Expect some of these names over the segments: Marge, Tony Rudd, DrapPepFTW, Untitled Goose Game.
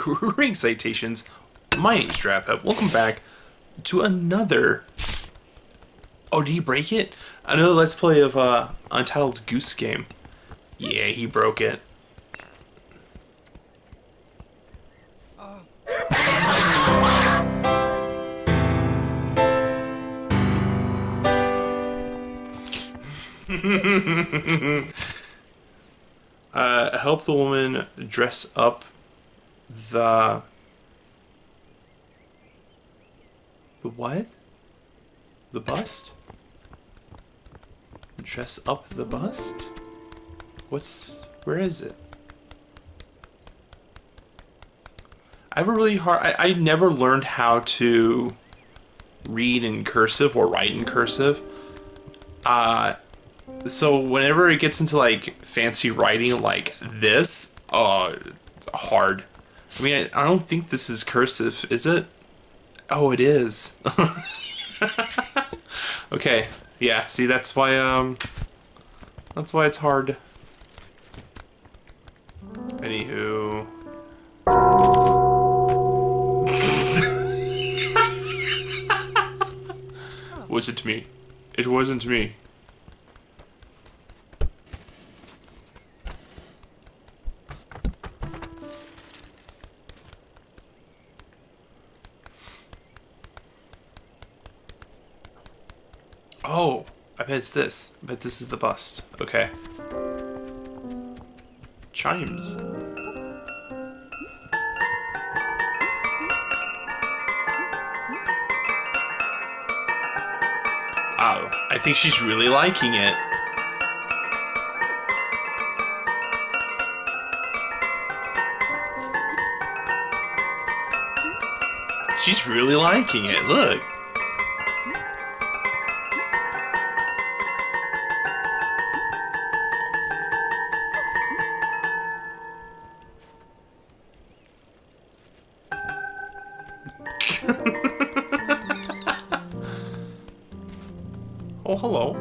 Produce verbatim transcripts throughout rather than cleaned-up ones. Greetings, citations. My name's DrapPep. Welcome back to another... Oh, did he break it? Another Let's Play of uh, Untitled Goose Game. Yeah, he broke it. uh, help the woman dress up the the what? The bust? Dress up the bust? What's where is it? I have a really hard. I, I never learned how to read in cursive or write in cursive. Uh. So whenever it gets into like fancy writing like this, oh, it's hard. I mean, I, I don't think this is cursive, is it? Oh, it is. Okay, yeah. See, that's why. Um, that's why it's hard. Anywho. Was it me? It wasn't me. Oh, I bet it's this. I bet this is the bust. Okay. Chimes. Oh, I think she's really liking it. She's really liking it, look. Oh, hello.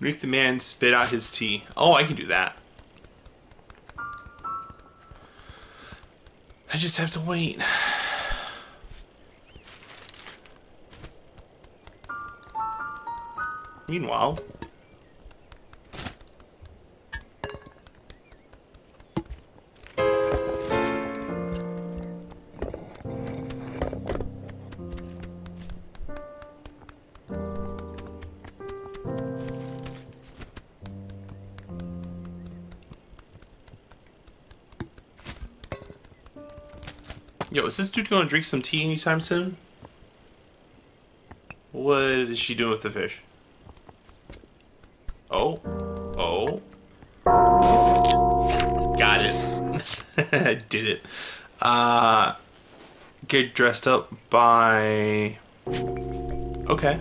Make the man spit out his tea. Oh, I can do that. I just have to wait. Meanwhile... Yo, is this dude going to drink some tea anytime soon? What is she doing with the fish? Oh. Oh. Got it. Did it. Uh, get dressed up by... Okay.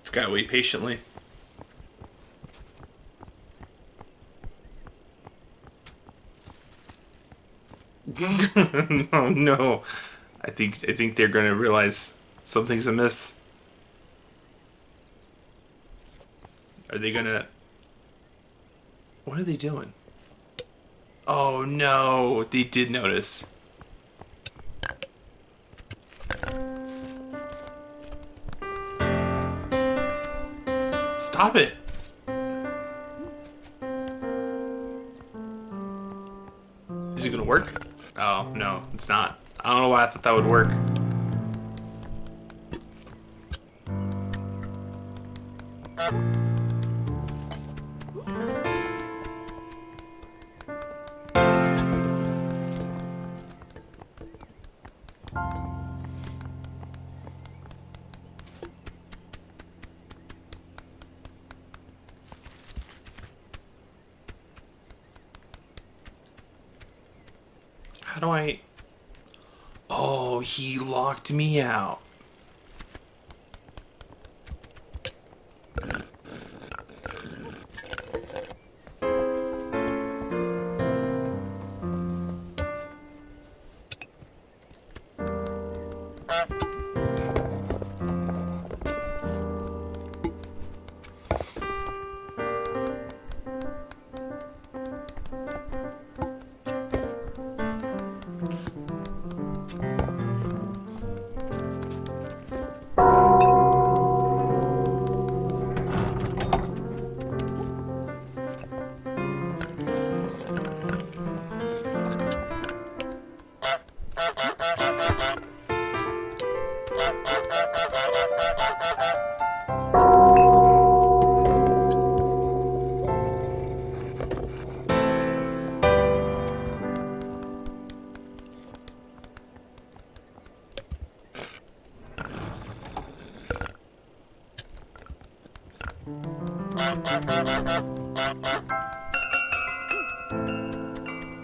Just gotta wait patiently. Oh no. I think I think they're gonna realize something's amiss. Are they gonna What are they doing? Oh no, they did notice. Stop it! Is it gonna work? Oh, no, it's not. I don't know why I thought that would work. How do I... Oh, he locked me out.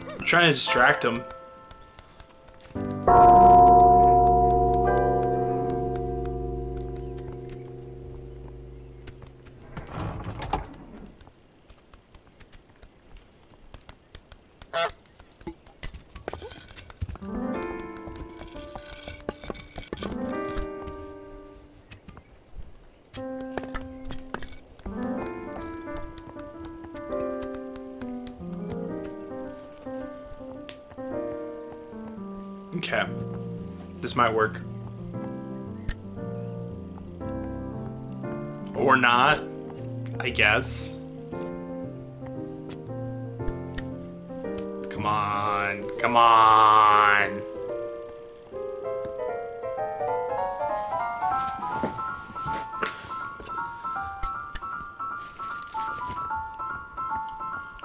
I'm trying to distract him. Okay, this might work. Or not, I guess. Come on, come on.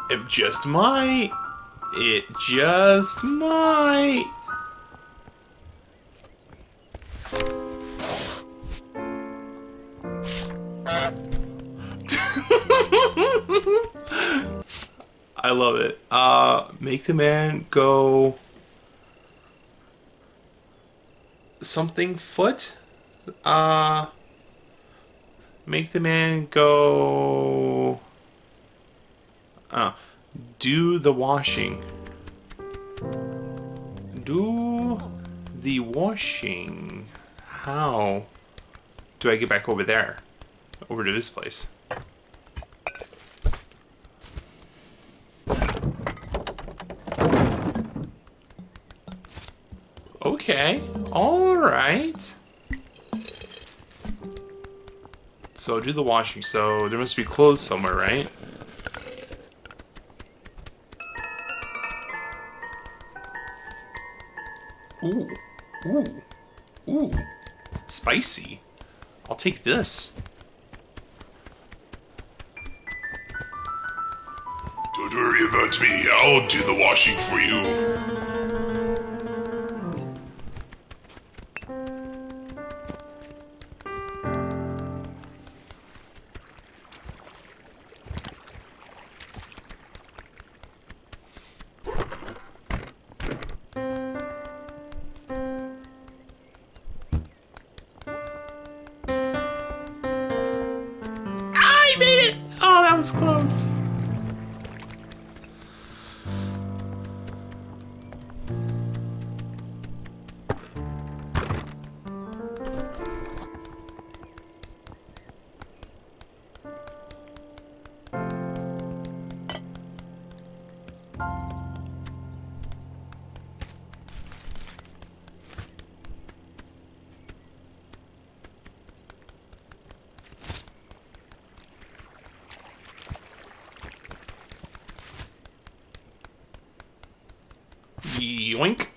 It just might. It just might. I love it. Uh, make the man go something foot. Uh, make the man go. Uh, do the washing. Do the washing. How do I get back over there? Over to this place. Okay, alright. So do the washing, so there must be clothes somewhere, right? Ooh, ooh, ooh, spicy. I'll take this. Don't worry about me, I'll do the washing for you. Was close. Yoink.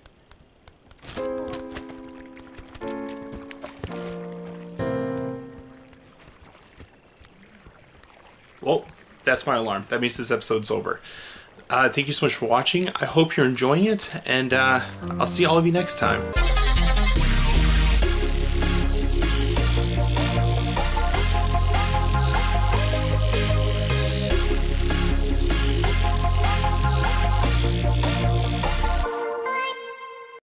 Well, that's my alarm. That means this episode's over. Uh, thank you so much for watching. I hope you're enjoying it, and uh, I'll see all of you next time.